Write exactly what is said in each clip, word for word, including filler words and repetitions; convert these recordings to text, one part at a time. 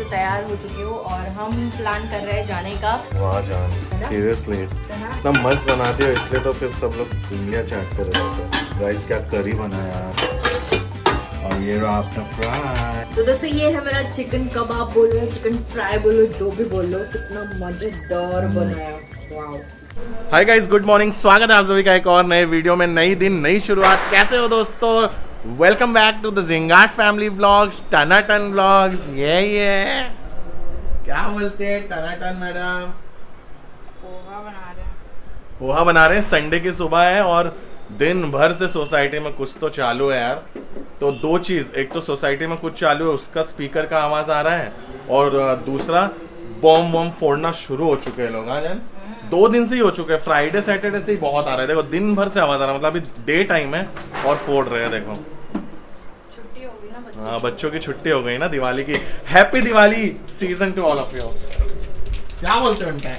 से तैयार हो चुकी हूँ और हम प्लान कर रहे हैं जाने का। वहाँ जान सीरियसली इतना मस्त बनाते हो, इसलिए तो फिर सब लोग उंगलियाँ चाट कर रहे थे। राइस क्या करी बनाया और ये रहा आपका फ्राई। तो दोस्तों ये है मेरा चिकन कबाब बोलो, चिकन फ्राई बोलो, जो भी बोलो, कितना मजेदार बनाया। Wow. Hi guys, good morning, स्वागत है आप सभी का एक और नए वीडियो में। नई दिन नई शुरुआत। कैसे हो दोस्तों? Welcome back to the Zingaat family vlogs, टनाटन व्लॉग्स। ये ये क्या बोलते हैं टनाटन मैडम? पोहा बना रहे हैं। पोहा बना रहे हैं। संडे की सुबह है और दिन भर से सोसाइटी में कुछ तो चालू है यार। तो दो चीज़, एक तो सोसाइटी में कुछ चालू है, उसका स्पीकर का आवाज़ आ रहा है, और दूसरा बॉम्ब बॉम्ब फोड़ना शुरू हो चुके हैं लोग। हाँ जान, दो दिन से ही हो चुके हैं, फ्राइडे सैटरडे से ही बहुत आ रहा है। देखो दिन भर से आवाज़ आ रहा है, मतलब अभी डे टाइम है और फोड़ रहे हैं। देखो छुट्टी हो गई ना, हाँ बच्चों की छुट्टी हो गई ना दिवाली की। Happy Diwali season to all of you. क्या बोलते हैं उनका,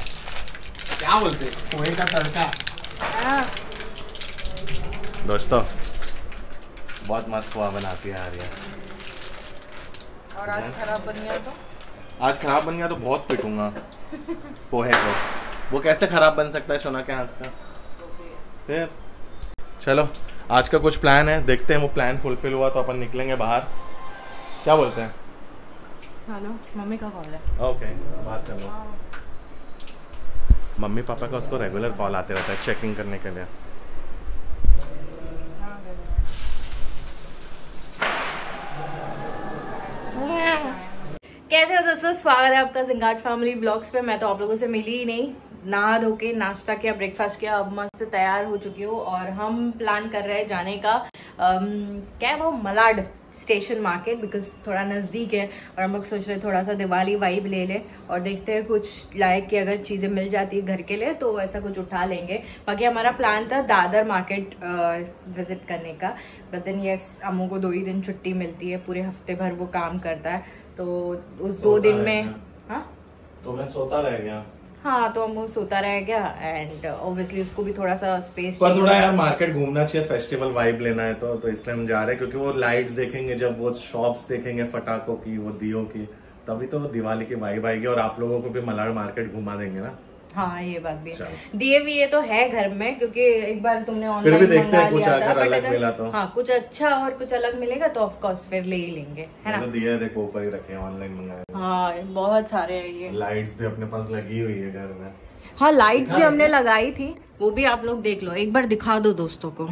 क्या बोलते हैं पोहे का तड़का? दोस्तों बहुत मस्त पोहा बनाती है यार। और आज खराब बन गया तो आज खराब बन गया तो बहुत पिटूंगा पोहे को। वो कैसे खराब बन सकता है शोना के हाथ से? फिर चलो आज का कुछ प्लान है, देखते हैं वो प्लान फुलफिल हुआ तो अपन निकलेंगे बाहर। क्या बोलते हैं? हेलो, मम्मी का कॉल है। ओके, बात कर लो। मम्मी पापा का उसको रेगुलर कॉल आते रहता है चेकिंग करने के लिए। कैसे हो दोस्तों, स्वागत है आपका जिंगाट फैमिली ब्लॉग्स पे। मैं तो आप लोगों से मिली ही नहीं, नहा धो के नाश्ता किया, ब्रेकफास्ट किया, अब मस्त तैयार हो चुकी हूँ और हम प्लान कर रहे हैं जाने का। अम, क्या है वो, मलाड स्टेशन मार्केट, बिकॉज थोड़ा नज़दीक है और हम लोग सोच रहे हैं थोड़ा सा दिवाली वाइब ले ले और देखते हैं कुछ लायक की अगर चीज़ें मिल जाती है घर के लिए तो ऐसा कुछ उठा लेंगे। बाकी हमारा प्लान था दादर मार्केट विजिट करने का, बट देन यस अम्मू को दो ही दिन छुट्टी मिलती है, पूरे हफ्ते भर वो काम करता है तो उस दो दिन में हाँ तो मैं सोता रह गया। हाँ तो हम सोता रह गया एंड ऑब्वियसली उसको भी थोड़ा सा स्पेस पर थोड़ा यार मार्केट घूमना चाहिए, फेस्टिवल वाइब लेना है तो तो इसलिए हम जा रहे हैं, क्योंकि वो लाइट्स देखेंगे, जब वो शॉप्स देखेंगे फटाखों की, वो दियों की, तभी तो दिवाली की वाइब आएगी और आप लोगों को भी मलाड मार्केट घुमा देंगे ना। हाँ ये बात भी है। दिए भी ये तो है घर में, क्योंकि एक बार तुमने ऑनलाइन मंगा लिया था, बट अगर हाँ कुछ अच्छा और कुछ अलग मिलेगा तो ऑफ कोर्स फिर ले ही लेंगे, है ना। दिए देखो ऊपर ही रखे ऑनलाइन मंगाए। हाँ बहुत सारे हैं ये। लाइट्स भी अपने पास लगी हुई है घर में। हाँ लाइट्स भी हमने लगाई थी, वो भी आप लोग देख लो, एक बार दिखा दो दोस्तों को।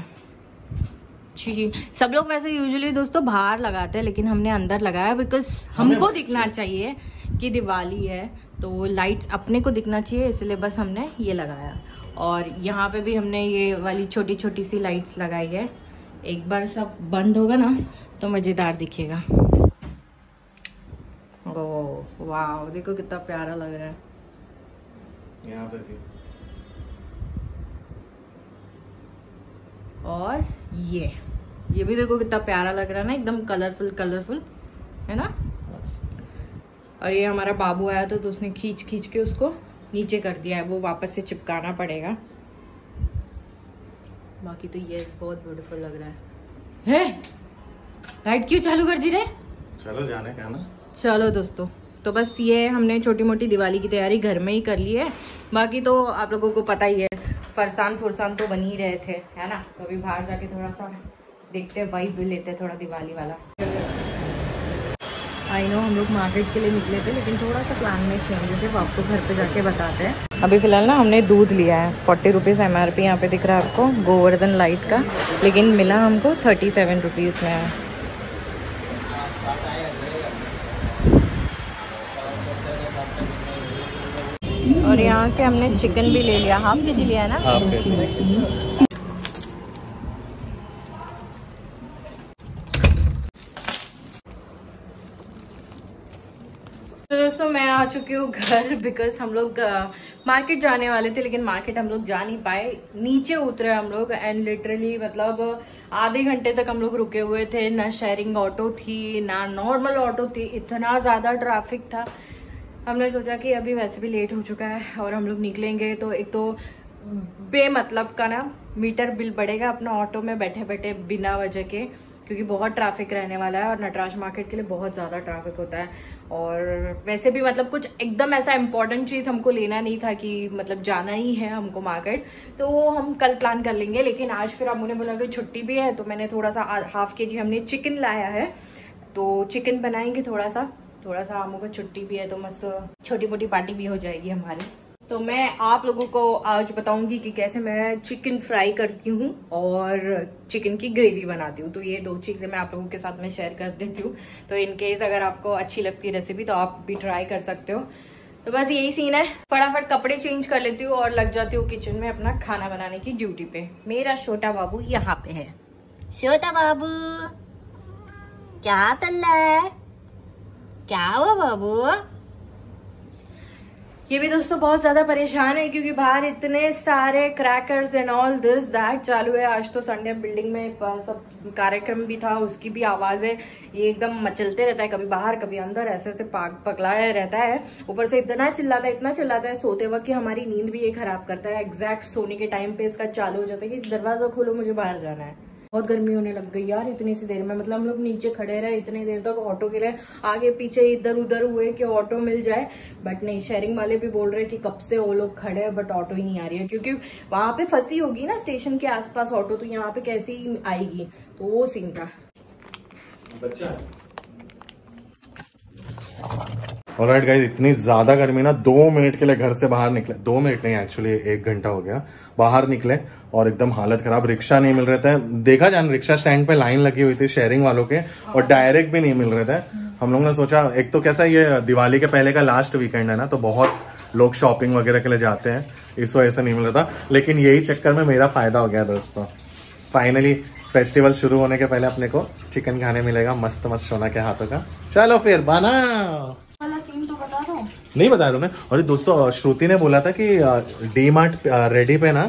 जी सब लोग वैसे यूजुअली दोस्तों बाहर लगाते हैं, लेकिन हमने अंदर लगाया बिकॉज हमको दिखना चाहिए कि दिवाली है, तो लाइट्स अपने को दिखना चाहिए, इसलिए बस हमने ये लगाया। और यहाँ पे भी हमने ये वाली छोटी छोटी सी लाइट्स लगाई है, एक बार सब बंद होगा ना तो मज़ेदार दिखेगा। ओ वाह देखो कितना प्यारा लग रहा है यहाँ पे भी। और ये ये भी देखो कितना प्यारा लग रहा है ना, एकदम कलरफुल कलरफुल, है ना। और ये हमारा बाबू आया तो, तो उसने खींच खींच के उसको नीचे कर दिया है, वो वापस से चिपकाना पड़ेगा। बाकी तो ये बहुत ब्यूटीफुल लग रहा है। है लाइट क्यों चालू कर दी रे? चलो जाने का ना। चलो दोस्तों तो बस ये हमने छोटी मोटी दिवाली की तैयारी घर में ही कर ली है। बाकी तो आप लोगों को पता ही है, फरसान फुरसान तो बन ही रहे थे, है ना। तो अभी बाहर जाके थोड़ा सा देखते हैं, वाइब लेते हैं थोड़ा दिवाली वाला। आई नो हम लोग मार्केट के लिए निकले थे, लेकिन थोड़ा सा प्लान में चेंजेस है, आपको घर पे जाके बताते हैं। अभी फिलहाल ना हमने दूध लिया है, forty rupees M R P यहाँ पे दिख रहा है आपको गोवर्धन लाइट का, लेकिन मिला हमको थर्टी सेवन रुपीज़ में है। और यहाँ से हमने चिकन भी ले लिया, हाफ के जी लिया है ना। मैं आ चुकी हूँ घर, बिकॉज हम लोग मार्केट जाने वाले थे, लेकिन मार्केट हम लोग जा नहीं पाए। नीचे उतरे हम लोग एंड लिटरली मतलब आधे घंटे तक हम लोग रुके हुए थे, ना शेयरिंग ऑटो थी ना नॉर्मल ऑटो थी, इतना ज़्यादा ट्रैफिक था। हमने सोचा कि अभी वैसे भी लेट हो चुका है और हम लोग निकलेंगे तो एक तो बेमतलब का ना मीटर बिल बढ़ेगा अपना ऑटो में बैठे बैठे बिना वजह के, क्योंकि बहुत ट्रैफिक रहने वाला है और नटराज मार्केट के लिए बहुत ज़्यादा ट्रैफिक होता है। और वैसे भी मतलब कुछ एकदम ऐसा इम्पोर्टेंट चीज़ हमको लेना नहीं था कि मतलब जाना ही है हमको मार्केट, तो वो हम कल प्लान कर लेंगे। लेकिन आज फिर अम्मू ने बोला कि छुट्टी भी है, तो मैंने थोड़ा सा हाफ के जी हमने चिकन लाया है, तो चिकन बनाएंगे थोड़ा सा थोड़ा सा अम्मू को छुट्टी भी है तो मस्त छोटी मोटी पार्टी भी हो जाएगी हमारी। तो मैं आप लोगों को आज बताऊंगी कि कैसे मैं चिकन फ्राई करती हूँ और चिकन की ग्रेवी बनाती हूँ, तो ये दो चीज़ें मैं आप लोगों के साथ में शेयर कर देती हूँ। तो इनकेस अगर आपको अच्छी लगती है रेसिपी तो आप भी ट्राई कर सकते हो। तो बस यही सीन है, फटाफट कपड़े चेंज कर लेती हूँ और लग जाती हूँ किचन में अपना खाना बनाने की ड्यूटी पे। मेरा छोटा बाबू यहाँ पे है। छोटा बाबू क्या तल्ला है, क्या हुआ बाबू? ये भी दोस्तों बहुत ज्यादा परेशान है क्योंकि बाहर इतने सारे crackers and all this that चालू है। आज तो संडे बिल्डिंग में सब कार्यक्रम भी था, उसकी भी आवाज है, ये एकदम मचलते रहता है, कभी बाहर कभी अंदर, ऐसे ऐसे पकड़ाया रहता है। ऊपर से इतना चिल्लाता है इतना चिल्लाता है सोते वक्त कि हमारी नींद भी ये खराब करता है। एग्जैक्ट सोने के टाइम पे इसका चालू हो जाता है कि दरवाजा खोलो मुझे बाहर जाना है। बहुत गर्मी होने लग गई यार इतनी सी देर में, मतलब हम लोग नीचे खड़े रहे इतनी देर तक ऑटो के लिए, आगे पीछे इधर उधर हुए कि ऑटो मिल जाए, बट नहीं। शेयरिंग वाले भी बोल रहे हैं कि कब से वो लोग खड़े हैं बट ऑटो ही नहीं आ रही है, क्योंकि वहां पे फंसी होगी ना स्टेशन के आसपास ऑटो, तो यहाँ पे कैसे ही आएगी, तो वो सीन था। ऑलराइट गाइस, इतनी ज्यादा गर्मी ना, दो मिनट के लिए घर से बाहर निकले, दो मिनट नहीं एक्चुअली एक घंटा हो गया बाहर निकले और एकदम हालत खराब, रिक्शा नहीं मिल रहे थे। देखा जाना रिक्शा स्टैंड पे लाइन लगी हुई थी शेयरिंग वालों के और डायरेक्ट भी नहीं मिल रहे थे। हम लोग ने सोचा एक तो कैसा ये दिवाली के पहले का लास्ट वीकेंड है ना, तो बहुत लोग शॉपिंग वगैरह के लिए जाते हैं, इस वजह से नहीं मिल रहा था। लेकिन यही चक्कर में मेरा फायदा हो गया दोस्तों, फाइनली फेस्टिवल शुरू होने के पहले अपने को चिकन खाने मिलेगा मस्त मस्त सोना के हाथों का। चलो फिर बनाओ नहीं बता रहा मैं। और दोस्तों श्रुति ने बोला था कि डी मार्ट रेडी पे ना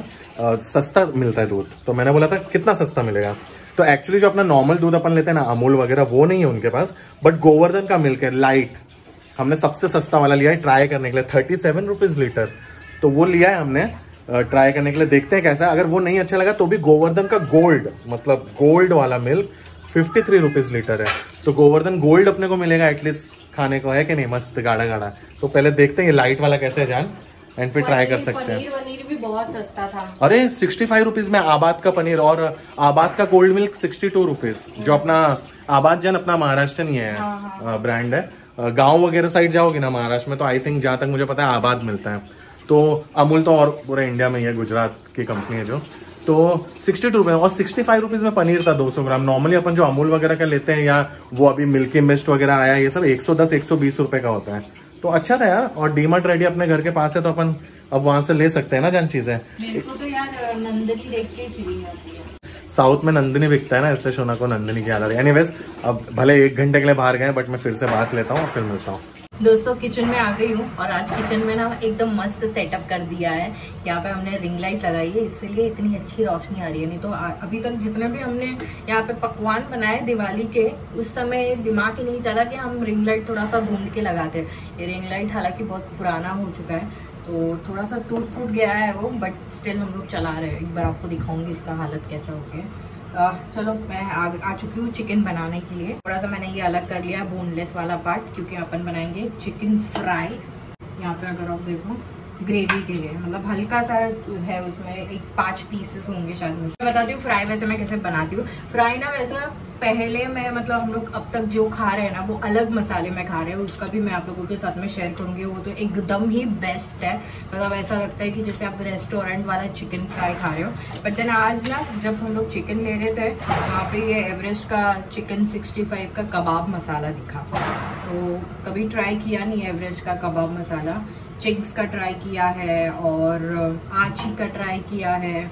सस्ता मिलता है दूध, तो मैंने बोला था कितना सस्ता मिलेगा, तो एक्चुअली जो अपना नॉर्मल दूध अपन लेते हैं ना अमूल वगैरह वो नहीं है उनके पास, बट गोवर्धन का मिल्क है लाइट, हमने सबसे सस्ता वाला लिया है ट्राई करने के लिए, थर्टी सेवन रुपीज लीटर, तो वो लिया है हमने ट्राई करने के लिए, देखते हैं कैसा। अगर वो नहीं अच्छा लगा तो भी गोवर्धन का गोल्ड, मतलब गोल्ड वाला milk fifty three rupees litre है, तो गोवर्धन गोल्ड अपने को मिलेगा एटलीस्ट खाने को, है कि नहीं मस्त गाढ़ा गाढ़ा। तो पहले देखते हैं लाइट वाला कैसे है जान, एंड फिर ट्राई कर सकते हैं। पनीर भी बहुत सस्ता था, अरे सिक्सटी फाइव रुपीज में आबाद का पनीर, और आबाद का cold milk sixty two rupees, जो अपना आबाद जान अपना महाराष्ट्र नहीं है, हाँ, हाँ। ब्रांड है, गाँव वगैरह साइड जाओगे ना महाराष्ट्र में तो आई थिंक जहाँ तक मुझे पता है आबाद मिलता है, तो अमूल तो और पूरे इंडिया में है, गुजरात की कंपनी है जो, तो सिक्सटी टू रुपये और सिक्सटी फाइव रुपीज में पनीर था दो सौ ग्राम। नॉर्मली अपन जो अमूल वगैरह का लेते हैं या वो अभी मिल्की मिस्ट वगैरह आया ये सब एक सौ दस एक सौ बीस रुपए का होता है, तो अच्छा था यार। और डीमार्ट रेडी अपने घर के पास है तो अपन अब वहां से ले सकते हैं ना जान चीजें। तो यार नंदनी देख के चली जाती है, साउथ में नंदनी बिकता है ना, इसलिए सोना को नंदनी की याद आ रही है। एनीवेज अब भले एक घंटे के लिए बाहर गए बट मैं फिर से बात लेता हूँ और फिर मिलता हूँ। दोस्तों किचन में आ गई हूँ और आज किचन में ना एकदम मस्त सेटअप कर दिया है, यहाँ पे हमने रिंग लाइट लगाई है इसलिए इतनी अच्छी रोशनी आ रही है, नहीं तो अभी तक जितने भी हमने यहाँ पे पकवान बनाए दिवाली के उस समय दिमाग ही नहीं चला कि हम रिंग लाइट थोड़ा सा ढूंढ के लगाते हैं। ये रिंग लाइट हालांकि बहुत पुराना हो चुका है तो थोड़ा सा टूट फूट गया है वो, बट स्टिल हम लोग चला रहे हैं। एक बार आपको दिखाऊंगी इसका हालत कैसा हो गया। आ, चलो मैं आ, आ चुकी हूँ चिकन बनाने के लिए। थोड़ा सा मैंने ये अलग कर लिया बोनलेस वाला पार्ट क्योंकि अपन बनाएंगे चिकन फ्राई। यहाँ पे अगर आप देखो ग्रेवी के लिए मतलब हल्का सा है उसमें, एक पांच पीसेस होंगे शायद। मुझे बताती हूँ फ्राई वैसे मैं कैसे बनाती हूँ। फ्राई ना वैसे पहले मैं मतलब हम लोग अब तक जो खा रहे हैं ना वो अलग मसाले में खा रहे हैं, उसका भी मैं आप लोगों के साथ में शेयर करूंगी। वो तो एकदम ही बेस्ट है, मतलब ऐसा लगता है कि जैसे आप रेस्टोरेंट वाला चिकन फ्राई खा रहे हो। बट देन आज ना जब हम लोग चिकन ले रहे थे वहाँ पे ये एवरेस्ट का चिकन सिक्सटी फाइव का कबाब मसाला दिखा, तो कभी ट्राई किया नहीं एवरेस्ट का कबाब मसाला। चिंग्स का ट्राई किया है और आची का ट्राई किया है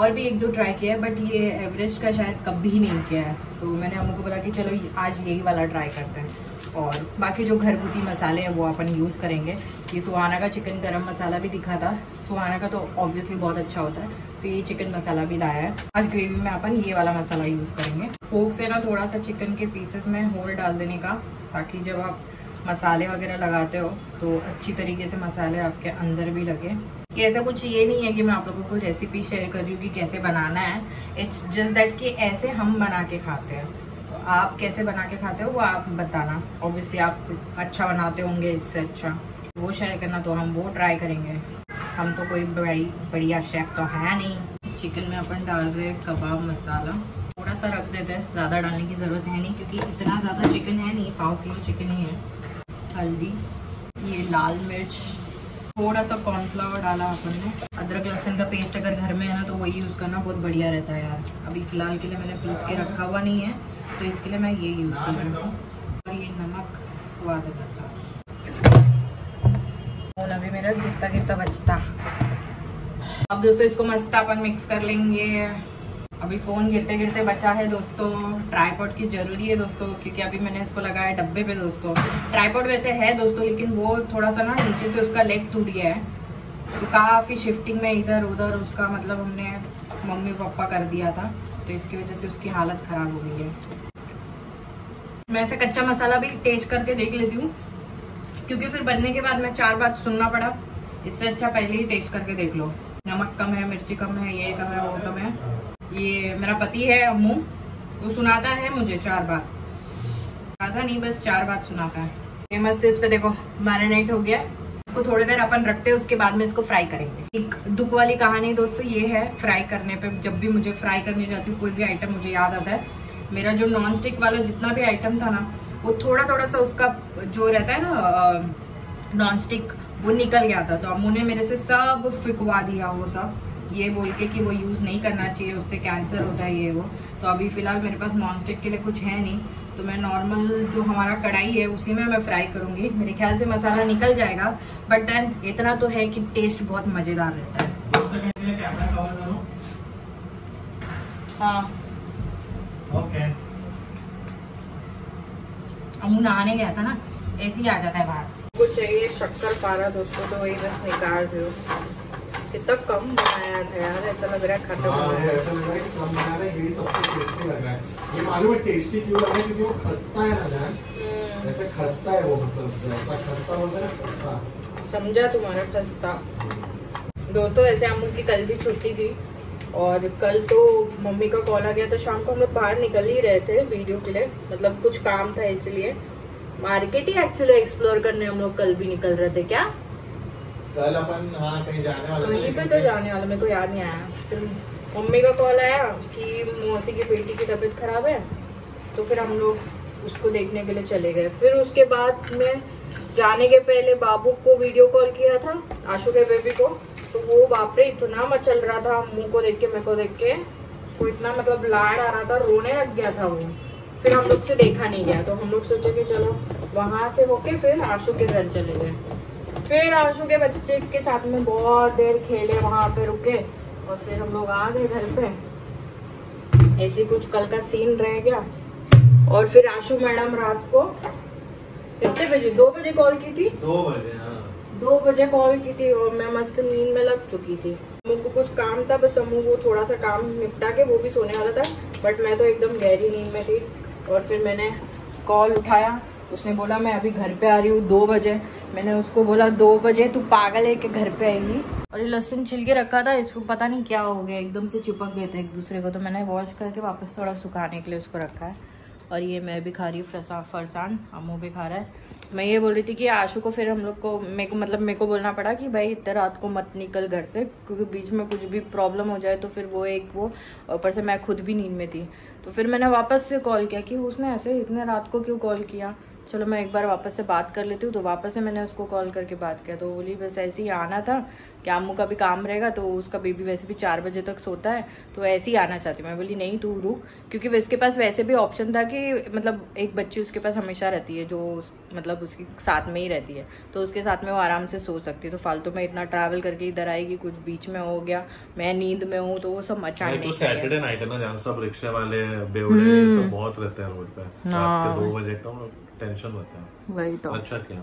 और भी एक दो ट्राई किया है, बट ये एवरेस्ट का शायद कभी नहीं किया है, तो मैंने हमको बोला कि चलो आज यही वाला ट्राई करते हैं। और बाकी जो घरगुती मसाले हैं वो अपन यूज़ करेंगे। ये सुहाना का चिकन गरम मसाला भी दिखा था, सुहाना का तो ऑब्वियसली बहुत अच्छा होता है, तो ये चिकन मसाला भी लाया है। आज ग्रेवी में अपन ये वाला मसाला यूज़ करेंगे। फोक से ना थोड़ा सा चिकन के पीसेस में होल डाल देने का, ताकि जब आप मसाले वगैरह लगाते हो तो अच्छी तरीके से मसाले आपके अंदर भी लगे। ये ऐसा कुछ ये नहीं है कि मैं आप लोगों को रेसिपी शेयर कर रही हूँ कि कैसे बनाना है, इट्स जस्ट दैट कि ऐसे हम बना के खाते हैं, तो आप कैसे बना के खाते हो वो आप बताना। ऑब्वियसली आप अच्छा बनाते होंगे, इससे अच्छा वो शेयर करना, तो हम वो ट्राई करेंगे। हम तो कोई बड़ी बढ़िया शेफ तो है नहीं। चिकन में अपन डाल रहे कबाब मसाला, थोड़ा सा रख देते हैं, ज़्यादा डालने की ज़रूरत है नहीं क्योंकि इतना ज़्यादा चिकन है नहीं, पाव किलो चिकन ही है। हल्दी, ये लाल मिर्च, थोड़ा सा कॉर्नफ्लावर डाला अपन ने। अदरक लहसुन का पेस्ट अगर घर में है ना तो वही यूज़ करना, बहुत बढ़िया रहता है यार। अभी फ़िलहाल के लिए मैंने पीस के रखा हुआ नहीं है तो इसके लिए मैं ये यूज़ कर रही हूँ। और ये नमक स्वाद अनुसार। और अभी मेरा गिरता गिरता बचता। अब दोस्तों इसको मस्त अपन मिक्स कर लेंगे। अभी फ़ोन गिरते गिरते बचा है दोस्तों। ट्राईपॉड की ज़रूरी है दोस्तों क्योंकि अभी मैंने इसको लगाया डब्बे पे दोस्तों। ट्राईपॉड वैसे है दोस्तों लेकिन वो थोड़ा सा ना नीचे से उसका लेग टूट गया है तो काफ़ी शिफ्टिंग में इधर उधर उसका मतलब हमने मम्मी पापा कर दिया था तो इसकी वजह से उसकी हालत ख़राब हो गई है। मैं ऐसे कच्चा मसाला भी टेस्ट करके देख लेती हूँ क्योंकि फिर बनने के बाद मैं चार बार सुनना पड़ा, इससे अच्छा पहले ही टेस्ट करके देख लो। नमक कम है, मिर्ची कम है, ये कम है, वो कम है। ये मेरा पति है अम्मू, वो सुनाता है मुझे चार बार, सुनाता नहीं बस चार बार सुनाता है। ये मस्त इस पे देखो मैरिनेट हो गया, इसको थोड़ी देर अपन रखते हैं, उसके बाद में इसको फ्राई करेंगे। एक दुख वाली कहानी दोस्तों ये है फ्राई करने पे, जब भी मुझे फ्राई करने जाती हूँ कोई भी आइटम मुझे याद आता है मेरा जो नॉन स्टिक वाला जितना भी आइटम था ना वो थोड़ा थोड़ा सा उसका जो रहता है ना नॉन स्टिक वो निकल गया था तो अम्मू ने मेरे से सब फिकवा दिया वो सब, ये बोल के कि वो यूज़ नहीं करना चाहिए, उससे कैंसर होता है ये वो। तो अभी फ़िलहाल मेरे पास नॉन स्टिक के लिए कुछ है नहीं तो मैं नॉर्मल जो हमारा कढ़ाई है उसी में मैं फ्राई करूँगी। मेरे ख्याल से मसाला निकल जाएगा बट देन इतना तो है कि टेस्ट बहुत मज़ेदार रहता है। हाँ ओके। अमू नहाने गया था ना ऐसे ही आ जाता है बाहर। कुछ चाहिए शक्कर पारा दोस्तों तो वही बस निकाल रही हूँ। कितना कम बनाया था यार, ऐसा लग रहा है खत्म हो गया। ऐसा लग रहा है कि कम बनाया है, यही सबसे टेस्टी लग रहा है। ये मालूम है टेस्टी क्यों लग रहा है क्योंकि वो खस्ता है ना यार, ऐसे खस्ता है वो, मतलब ऐसा खस्ता होता है खस्ता, समझा तुम्हारा खस्ता। दोस्तों ऐसे अम्मू की कल भी छुट्टी थी और कल तो मम्मी का कॉल आ गया तो शाम को हम लोग बाहर निकल ही रहे थे वीडियो के लिए, मतलब कुछ काम था इसलिए। मार्केट ही एक्चुअली एक्सप्लोर करने हम लोग कल भी निकल रहे थे क्या? कल अपन हाँ कहीं जाने वाला, कहीं पे तो जाने वाला, मेरे को याद नहीं आया। फिर मम्मी का कॉल आया कि मौसी की बेटी की तबीयत खराब है तो फिर हम लोग उसको देखने के लिए चले गए। फिर उसके बाद में जाने के पहले बाबू को वीडियो कॉल किया था, आशु के बेबी को, तो वो बाप रे इतना मचल रहा था मुँह को देख के, मेरे को देख के वो इतना मतलब लाड़ आ रहा था, रोने लग गया था वो। फिर हम लोग से देखा नहीं गया तो हम लोग सोचे कि चलो वहाँ से होके फिर आशु के घर चले गए। फिर आशु के बच्चे के साथ में बहुत देर खेले, वहाँ पे रुके और फिर हम लोग आ गए घर पे। ऐसे कुछ कल का सीन रह गया। और फिर आशु मैडम रात को कितने बजे, दो बजे कॉल की थी, दो बजे हाँ दो बजे कॉल की थी और मैं मस्त नींद में लग चुकी थी। मुझको कुछ काम था बस, हम वो थोड़ा सा काम निपटा के वो भी सोने वाला था बट मैं तो एकदम गहरी नींद में थी। और फिर मैंने कॉल उठाया, उसने बोला मैं अभी घर पे आ रही हूँ दो बजे। मैंने उसको बोला दो बजे तू पागल है कि घर पे आएगी। और ये लहसुन छिलके रखा था, इसको पता नहीं क्या हो गया एकदम से चिपक गए थे एक दूसरे को, तो मैंने वॉश करके वापस थोड़ा सुखाने के लिए उसको रखा है। और ये मैं भी खा रही हूँ फरसान, अम्मू भी खा रहा है। मैं ये बोल रही थी कि आशु को फिर हम लोग को मेरे को मतलब मेरे को बोलना पड़ा कि भाई इतनी रात को मत निकल घर से क्योंकि बीच में कुछ भी प्रॉब्लम हो जाए तो फिर वो एक वो, ऊपर से मैं खुद भी नींद में थी। तो फिर मैंने वापस से कॉल किया कि उसने ऐसे इतने रात को क्यों कॉल किया, चलो मैं एक बार वापस से बात कर लेती हूँ। तो वापस से मैंने उसको कॉल करके बात किया तो बोली बस ऐसे ही आना था कि अम्मू का भी काम रहेगा तो उसका बेबी वैसे भी चार बजे तक सोता है तो ऐसे ही आना चाहती हूँ। मैं बोली नहीं तू रुक, क्योंकि उसके पास वैसे भी ऑप्शन था कि मतलब एक बच्ची उसके पास हमेशा रहती है जो उस, मतलब उसके साथ में ही रहती है तो उसके साथ में वो आराम से सो सकती है। तो फालतू में इतना ट्रैवल करके इधर आएगी, कुछ बीच में हो गया, मैं नींद में हूँ तो वो सब मचा नहीं। तो सैटरडे नाइट है ना जहाँ सब रिक्शा वाले बेवड़े सब बहुत रहते हैं रोड पे, रात के दो बजे तक टेंशन होता है वही तो। अच्छा क्या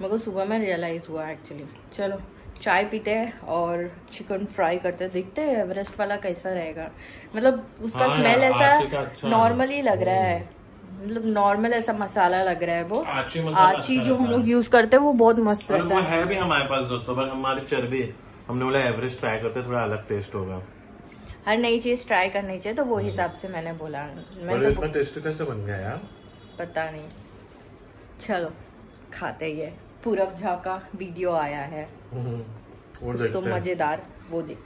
मेरे को सुबह में रियलाइज़ हुआ एक्चुअली। चलो चाय पीते हैं और चिकन फ्राई करते हैं, देखते हैं एवरेस्ट वाला कैसा रहेगा। मतलब उसका स्मेल ऐसा अच्छा नॉर्मल ही लग रहा है, मतलब नॉर्मल ऐसा मसाला लग रहा है वो आची, आची जो हम लोग यूज करते हैं वो बहुत मस्त रहता है। है भी हमारे पास दोस्तों पर हमारी चर्बी, हमने बोला एवरेस्ट ट्राई करते थोड़ा अलग टेस्ट होगा। हर नई चीज ट्राई करनी चाहिए, तो वो हिसाब से मैंने बोला। मैंने तो टेस्टी कैसे बन गया यार, पता नहीं। चलो खाते ही है। पूरब झा का वीडियो आया है तो मजेदार, वो देख।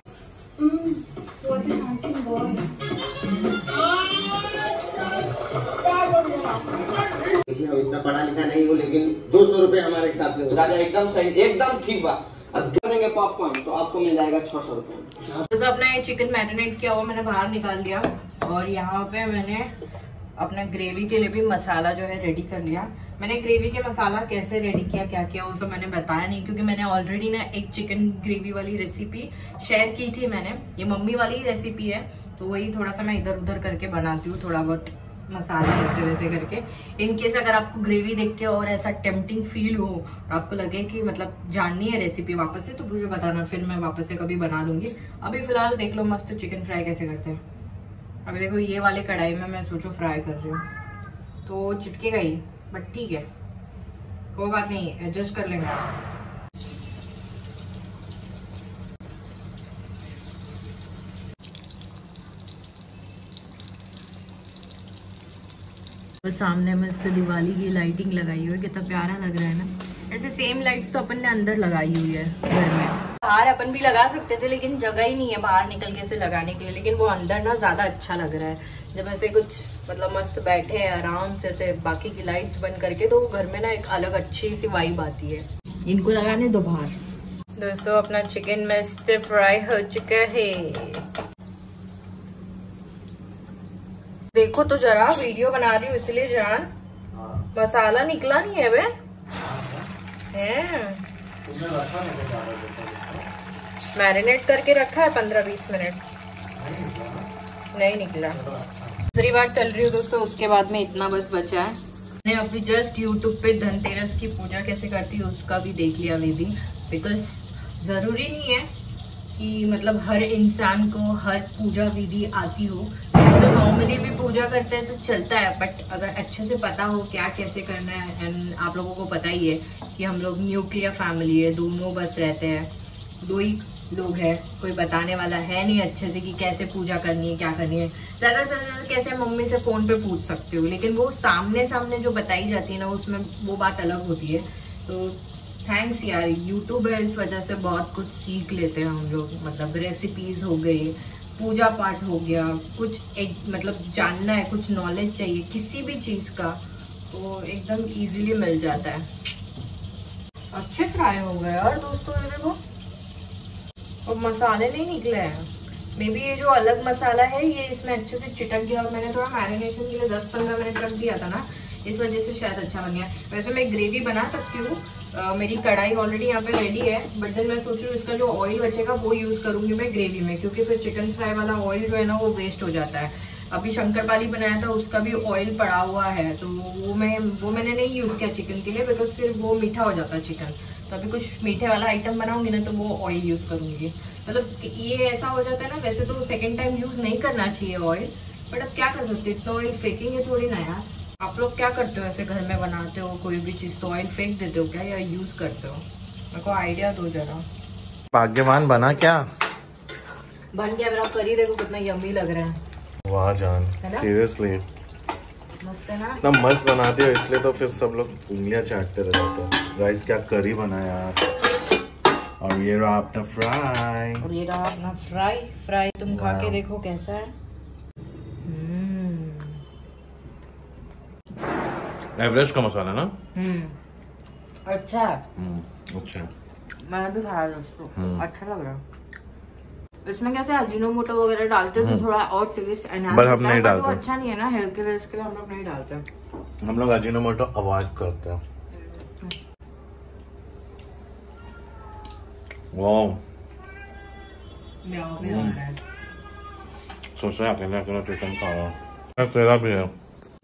इतना पढ़ा लिखा नहीं हो लेकिन दो सौ रूपए हमारे हिसाब से राजा एकदम सही, एकदम ठीक बात। अब देंगे पॉपकॉर्न तो आपको मिल जाएगा छह सौ रूपये। तो अपना ये चिकन मैरिनेट किया हुआ मैंने बाहर निकाल दिया, और यहाँ पे मैंने अपना ग्रेवी के लिए भी मसाला जो है रेडी कर लिया। मैंने ग्रेवी के मसाला कैसे रेडी किया, क्या किया, वो सब मैंने बताया नहीं, क्योंकि मैंने ऑलरेडी ना एक चिकन ग्रेवी वाली रेसिपी शेयर की थी। मैंने ये मम्मी वाली रेसिपी है, तो वही थोड़ा सा मैं इधर उधर करके बनाती हूँ, थोड़ा बहुत मसाला ऐसे वैसे करके। इनकेस अगर आपको ग्रेवी देख के और ऐसा टेम्पटिंग फील हो और आपको लगे कि मतलब जाननी है रेसिपी वापस से, तो मुझे बताना, फिर मैं वापस से कभी बना दूंगी। अभी फिलहाल देख लो मस्त चिकन फ्राई कैसे करते हैं। अभी देखो ये वाले कढ़ाई में मैं सोचो फ्राई कर रही हूँ, तो चिटकेगा ही, बट ठीक है कोई बात नहीं, एडजस्ट कर लेंगे। तो सामने मस्त दिवाली की लाइटिंग लगाई हुई है, कितना प्यारा लग रहा है ना। ऐसे सेम लाइट्स तो अपन ने अंदर लगाई हुई है घर में, बाहर अपन भी लगा सकते थे लेकिन जगह ही नहीं है बाहर निकल के ऐसे लगाने के लिए। लेकिन वो अंदर ना ज्यादा अच्छा लग रहा है, जब ऐसे कुछ मतलब मस्त बैठे आराम से ऐसे बाकी की लाइट्स बंद करके, तो घर में ना एक अलग अच्छी सी वाइब आती है। इनको लगाने दो बाहर। दोस्तों अपना चिकन मस्त फ्राई हो चुका है, देखो तो जरा, वीडियो बना रही हूँ इसलिए जान। मसाला निकला नहीं है वे हैं, मैरिनेट करके रखा है पंद्रह बीस मिनट, नहीं निकला। दूसरी बार चल रही हूँ दोस्तों, उसके बाद में इतना बस बचा है। मैंने अभी जस्ट यूट्यूब पे धनतेरस की पूजा कैसे करती है उसका भी देख लिया दीदी, बिकॉज जरूरी नहीं है कि मतलब हर इंसान को हर पूजा विधि आती हो। तो नॉर्मली भी पूजा करते हैं तो चलता है, बट अगर अच्छे से पता हो क्या कैसे करना है। एंड आप लोगों को पता ही है कि हम लोग न्यूक्लियर फैमिली है, दोनों बस रहते हैं, दो ही लोग हैं, कोई बताने वाला है नहीं अच्छे से कि कैसे पूजा करनी है क्या करनी है। ज़्यादा से ज़्यादा कैसे मम्मी से फ़ोन पे पूछ सकते हो, लेकिन वो सामने सामने जो बताई जाती है ना उसमें वो बात अलग होती है। तो थैंक्स यार यूट्यूब है, इस वजह से बहुत कुछ सीख लेते हैं हम लोग, मतलब रेसिपीज़ हो गई, पूजा पाठ हो गया, कुछ एक, मतलब जानना है, कुछ नॉलेज चाहिए किसी भी चीज का, तो एकदम इजीली मिल जाता है। अच्छे फ्राई हो गए और दोस्तों ये देखो, और मसाले नहीं निकले हैं। मे बी ये जो अलग मसाला है ये इसमें अच्छे से चिटक गया, और मैंने थोड़ा मैरिनेशन के लिए दस पंद्रह मिनट रख दिया था ना, इस वजह से शायद अच्छा बन गया। वैसे मैं ग्रेवी बना सकती हूँ, मेरी कढ़ाई ऑलरेडी यहाँ पे रेडी है, बट देन मैं सोचूँ इसका जो ऑयल बचेगा वो यूज़ करूँगी मैं ग्रेवी में, क्योंकि फिर चिकन फ्राई वाला ऑयल जो है ना वो वेस्ट हो जाता है। अभी शंकरपाली बनाया था उसका भी ऑयल पड़ा हुआ है, तो वो मैं वो मैंने नहीं यूज़ किया चिकन के लिए, बिकॉज फिर वो मीठा हो जाता है चिकन। तो अभी कुछ मीठे वाला आइटम बनाऊंगी ना तो वो ऑयल यूज़ करूँगी। मतलब ये ऐसा हो जाता है ना, वैसे तो सेकेंड टाइम यूज़ नहीं करना चाहिए ऑयल, बट अब क्या कर सकते, इतना ऑयल फेंकेंगे थोड़ी ना यार। आप लोग क्या करते हो ऐसे घर में बनाते हो कोई भी चीज तो ऑयल फेंक देते हो क्या, या यूज करते हो? मेरे को आइडिया दो जरा। भाग्यवान बना क्या, बन गया मेरा करी, देखो कितना यम्मी लग रहा है। वाह जान, सीरियसली मस्त है ना, इतना मस्त बनाते हो इसलिए तो फिर सब लोग उंगलियां चाटते रहते हैं। गाइस क्या करी बनाया, और ये रहा अपना फ्राई, और ये रहा अपना फ्राई फ्राई तुम खा के देखो कैसा है। एवरेस्ट का मसाला ना, हम्म अच्छा अच्छा, मैंने भी खाया दोस्तों, अच्छा लग रहा है। इसमें कैसे अजीनोमोटो वगैरह डालते हैं थोड़ा और टेस्ट एनहांस, पर हम नहीं डालते, अच्छा नहीं है ना हेल्थ के लिए, इसके लिए हम लोग नहीं डालते। हम लोग अजीनोमोटो अवॉइड करते हैं। वाओ म्याओ म्याओ है, सोच रहा अकेला अकेला चिकन खा रहा है, तेरा भी है।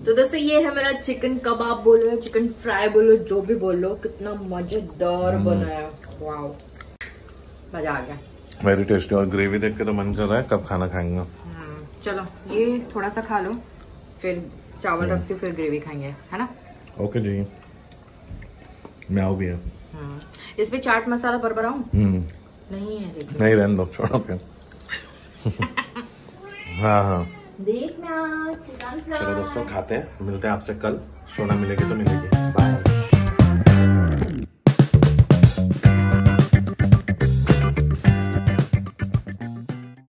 तो दोस्तों ये है मेरा चिकन कबाब बोलो, चिकन फ्राई बोलो, जो भी बोलो, कितना मजेदार बनाया, वाह मजा आ गया, वेरी टेस्टी। और ग्रेवी देख के तो मन कर रहा है कब खाना खाएंगे। चलो ये थोड़ा सा खा लो, फिर चावल रखती हूँ, फिर ग्रेवी खाएंगे, है ना? ओके जी, मैं आऊँ भी है। इसमें चाट मसाला भर भराऊँ नहीं है, नहीं रहने दो, छोड़ो। हाँ हाँ देखना। चलो दोस्तों खाते हैं, मिलते हैं आपसे कल। सोना मिलेगी तो मिलेगी, बाय।